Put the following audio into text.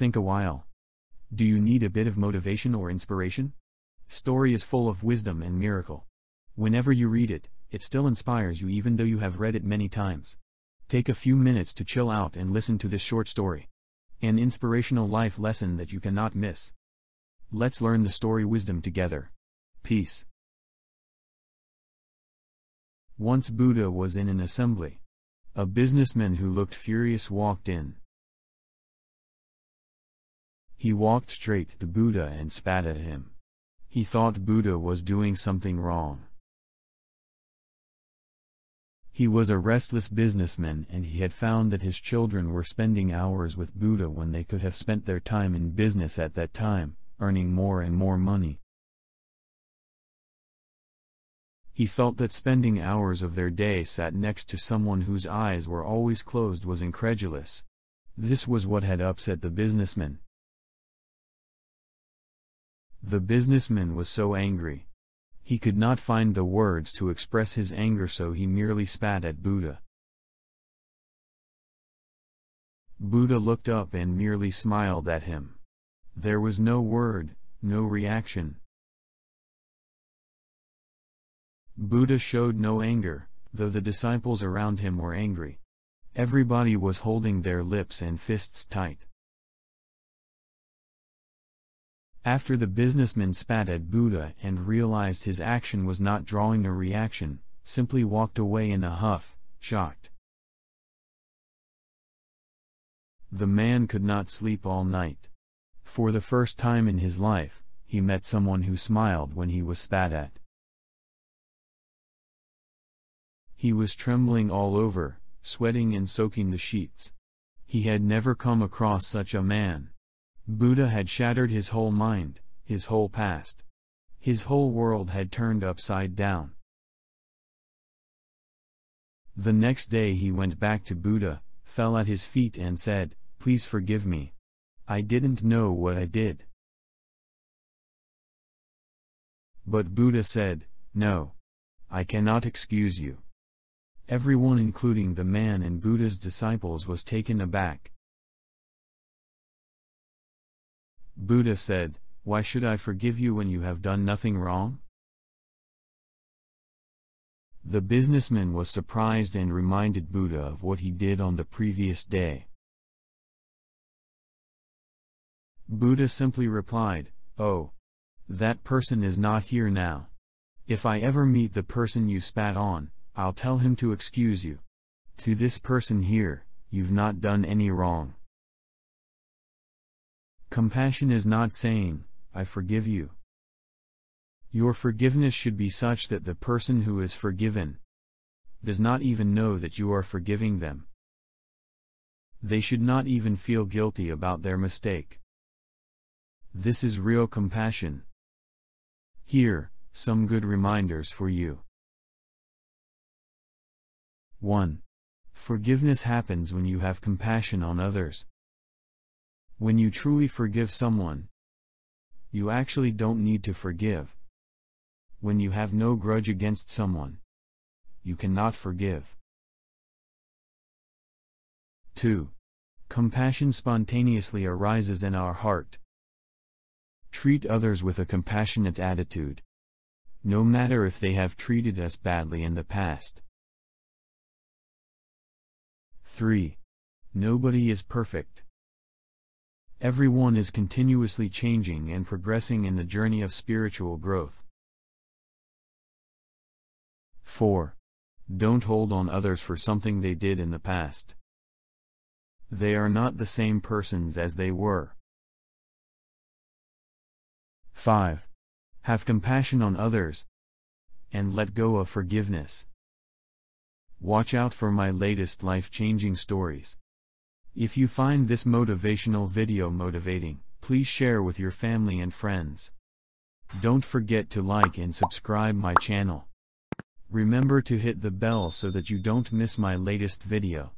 Think Awhile. Do you need a bit of motivation or inspiration? Story is full of wisdom and miracle. Whenever you read it, it still inspires you even though you have read it many times. Take a few minutes to chill out and listen to this short story. An inspirational life lesson that you cannot miss. Let's learn the story wisdom together. Peace. Once Buddha was in an assembly. A businessman who looked furious walked in. He walked straight to Buddha and spat at him. He thought Buddha was doing something wrong. He was a restless businessman and he had found that his children were spending hours with Buddha when they could have spent their time in business at that time, earning more and more money. He felt that spending hours of their day sat next to someone whose eyes were always closed was incredulous. This was what had upset the businessman. The businessman was so angry. He could not find the words to express his anger, so he merely spat at Buddha. Buddha looked up and merely smiled at him. There was no word, no reaction. Buddha showed no anger, though the disciples around him were angry. Everybody was holding their lips and fists tight. After the businessman spat at Buddha and realized his action was not drawing a reaction, simply walked away in a huff, shocked. The man could not sleep all night. For the first time in his life, he met someone who smiled when he was spat at. He was trembling all over, sweating and soaking the sheets. He had never come across such a man. Buddha had shattered his whole mind, his whole past. His whole world had turned upside down. The next day he went back to Buddha, fell at his feet and said, "Please forgive me. I didn't know what I did." But Buddha said, "No. I cannot excuse you." Everyone, including the man and Buddha's disciples, was taken aback. Buddha said, "Why should I forgive you when you have done nothing wrong?" The businessman was surprised and reminded Buddha of what he did on the previous day. Buddha simply replied, "Oh, that person is not here now. If I ever meet the person you spat on, I'll tell him to excuse you. To this person here, you've not done any wrong. Compassion is not saying, 'I forgive you.' Your forgiveness should be such that the person who is forgiven does not even know that you are forgiving them. They should not even feel guilty about their mistake. This is real compassion. Here, some good reminders for you. 1. Forgiveness happens when you have compassion on others. When you truly forgive someone, you actually don't need to forgive. When you have no grudge against someone, you cannot forgive. 2. Compassion spontaneously arises in our heart. Treat others with a compassionate attitude, no matter if they have treated us badly in the past. 3. Nobody is perfect. Everyone is continuously changing and progressing in the journey of spiritual growth. 4. Don't hold on others for something they did in the past. They are not the same persons as they were. 5. Have compassion on others and let go of forgiveness. Watch out for my latest life-changing stories. If you find this motivational video motivating, please share with your family and friends. Don't forget to like and subscribe my channel. Remember to hit the bell so that you don't miss my latest video.